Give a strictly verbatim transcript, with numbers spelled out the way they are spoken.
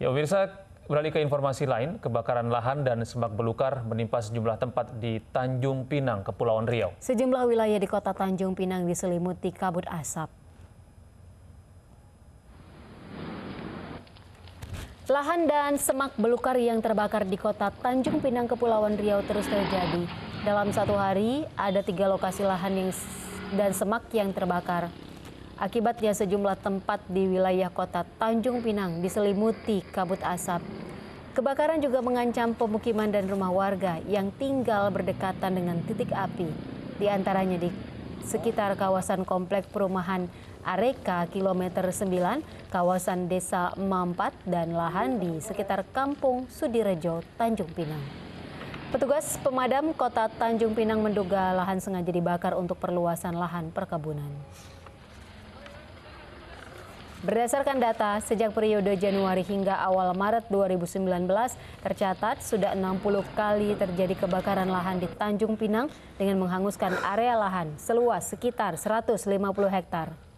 Ya, pemirsa, beralih ke informasi lain, kebakaran lahan dan semak belukar menimpa sejumlah tempat di Tanjung Pinang, Kepulauan Riau. Sejumlah wilayah di kota Tanjung Pinang diselimuti kabut asap. Lahan dan semak belukar yang terbakar di kota Tanjung Pinang, Kepulauan Riau terus terjadi. Dalam satu hari, ada tiga lokasi lahan yang dan semak yang terbakar. Akibatnya sejumlah tempat di wilayah kota Tanjung Pinang diselimuti kabut asap. Kebakaran juga mengancam pemukiman dan rumah warga yang tinggal berdekatan dengan titik api. Di antaranya di sekitar kawasan komplek perumahan Areka kilometer sembilan, kawasan desa Mampat, dan lahan di sekitar kampung Sudirejo, Tanjung Pinang. Petugas pemadam kota Tanjung Pinang menduga lahan sengaja dibakar untuk perluasan lahan perkebunan. Berdasarkan data, sejak periode Januari hingga awal Maret dua ribu sembilan belas, tercatat sudah enam puluh kali terjadi kebakaran lahan di Tanjung Pinang dengan menghanguskan area lahan seluas sekitar seratus lima puluh hektar.